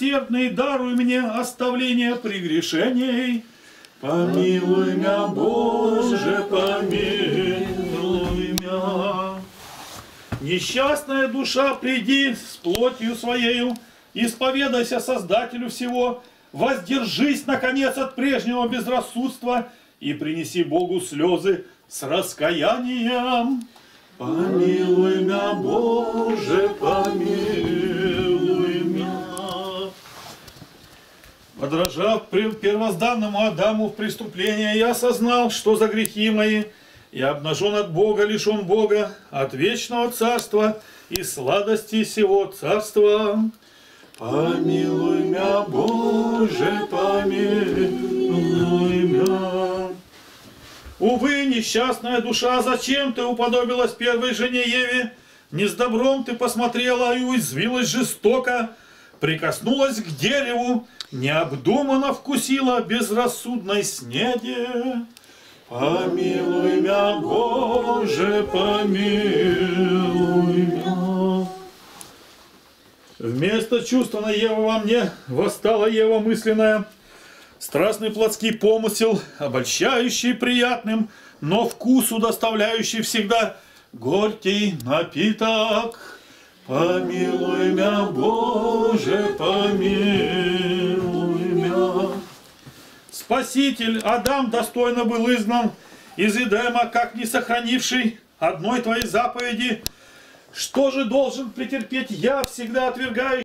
милосердный, даруй мне оставление прегрешений. Помилуй меня, Боже, помилуй меня. Несчастная душа, приди с плотью своею, исповедайся Создателю всего, воздержись, наконец, от прежнего безрассудства и принеси Богу слезы с раскаянием. Помилуй меня, Боже, помилуй меня. Подражав первозданному Адаму в преступление, я осознал, что за грехи мои я обнажен от Бога, лишен Бога, от вечного царства и сладости сего царства. Помилуй меня, Боже, помилуй меня. Увы, несчастная душа, зачем ты уподобилась первой жене Еве? Не с добром ты посмотрела и уязвилась жестоко, прикоснулась к дереву, необдуманно вкусила безрассудной снеди. Помилуй меня, Боже, помилуй меня. Вместо чувственной Евы во мне восстала Ева мысленная. Страстный плотский помысел, обольщающий приятным, но вкусу доставляющий всегда горький напиток. Помилуй меня, Боже, помилуй меня. Спаситель Адам достойно был изгнан из Эдема, как не сохранивший одной твоей заповеди. Что же должен претерпеть я, всегда отвергающий?